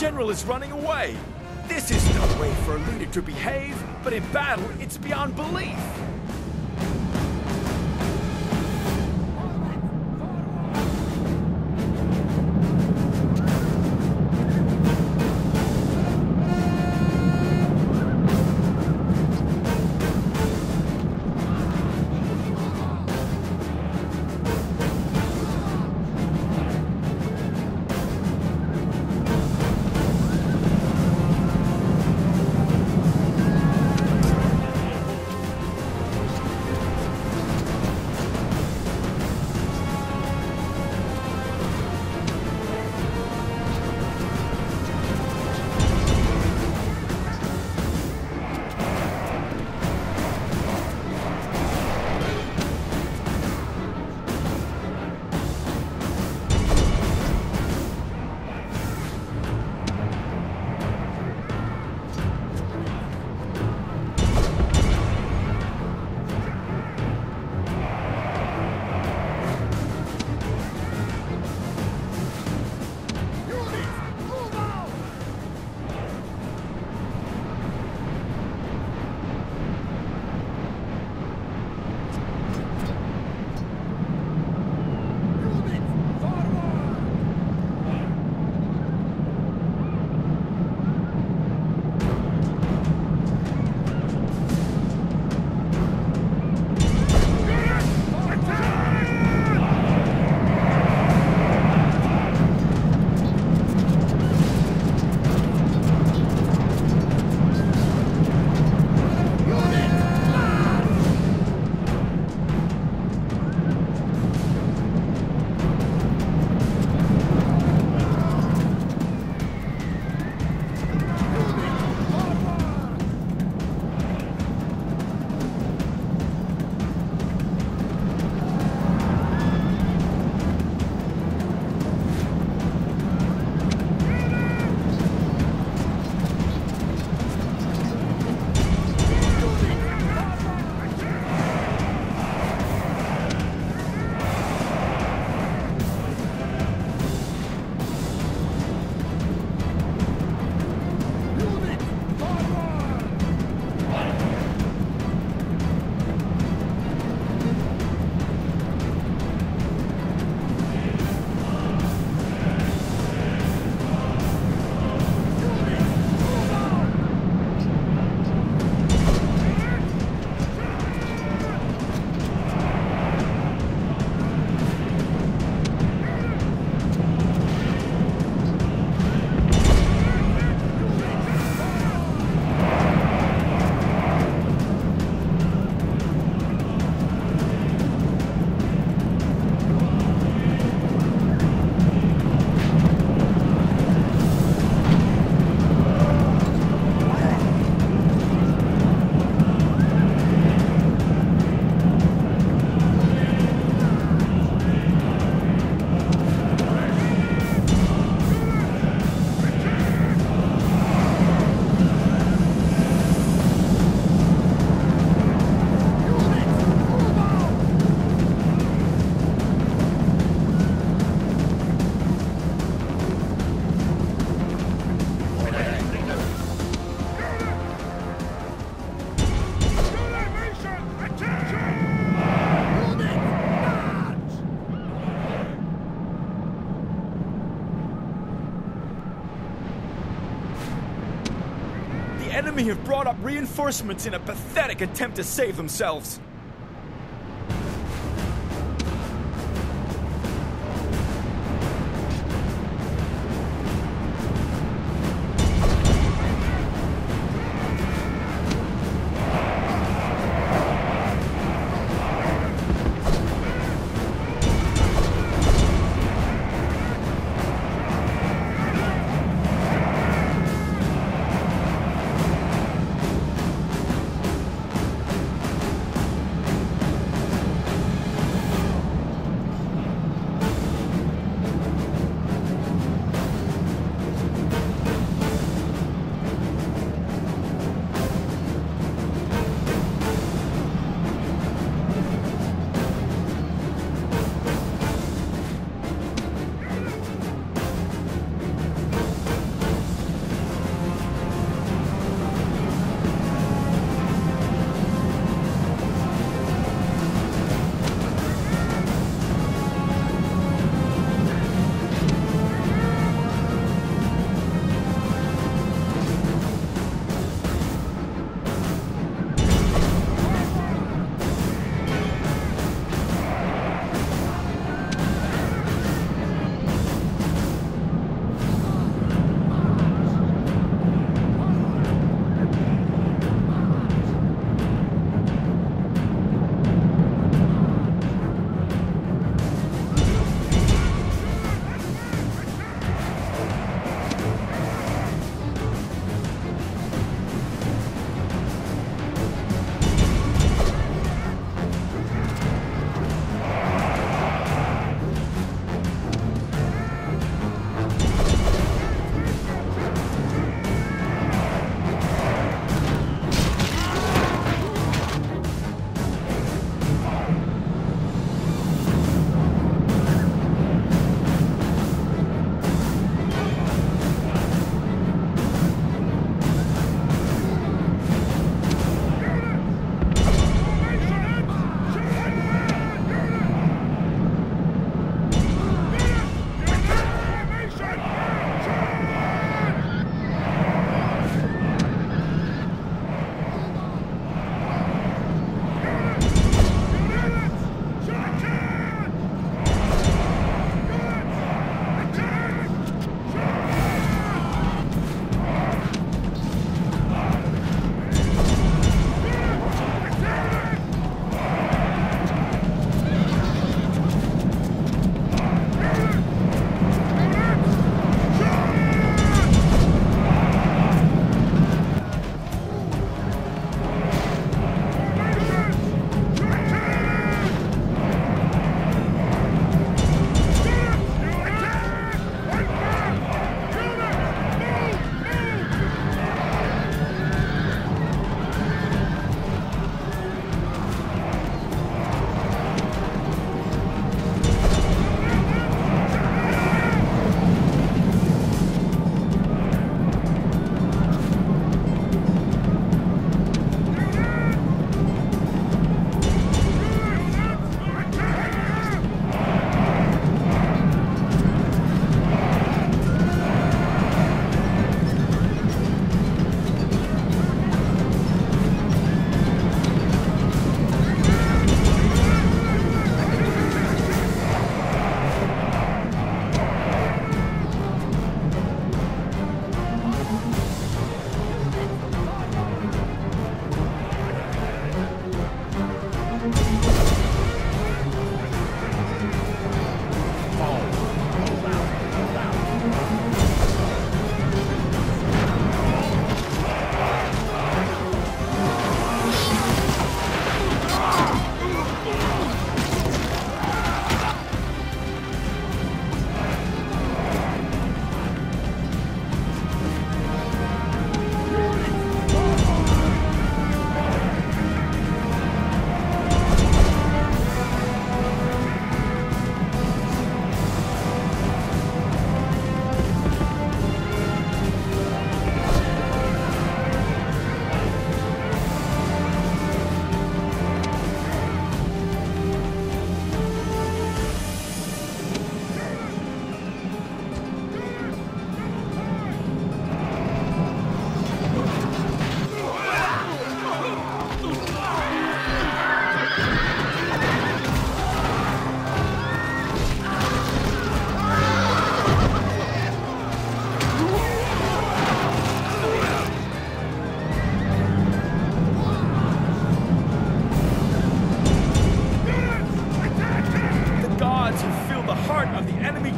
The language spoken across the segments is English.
general is running away. This is no way for a leader to behave, but in battle, it's beyond belief. The enemy have brought up reinforcements in a pathetic attempt to save themselves.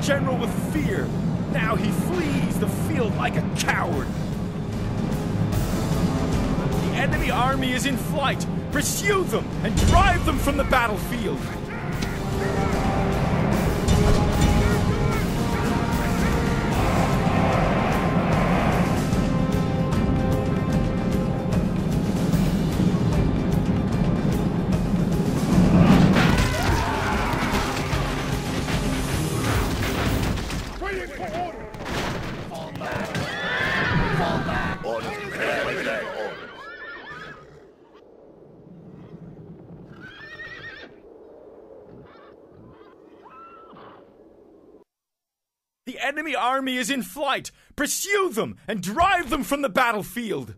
general with fear. Now he flees the field like a coward. The enemy army is in flight. Pursue them and drive them from the battlefield. The enemy army is in flight. Pursue them and drive them from the battlefield.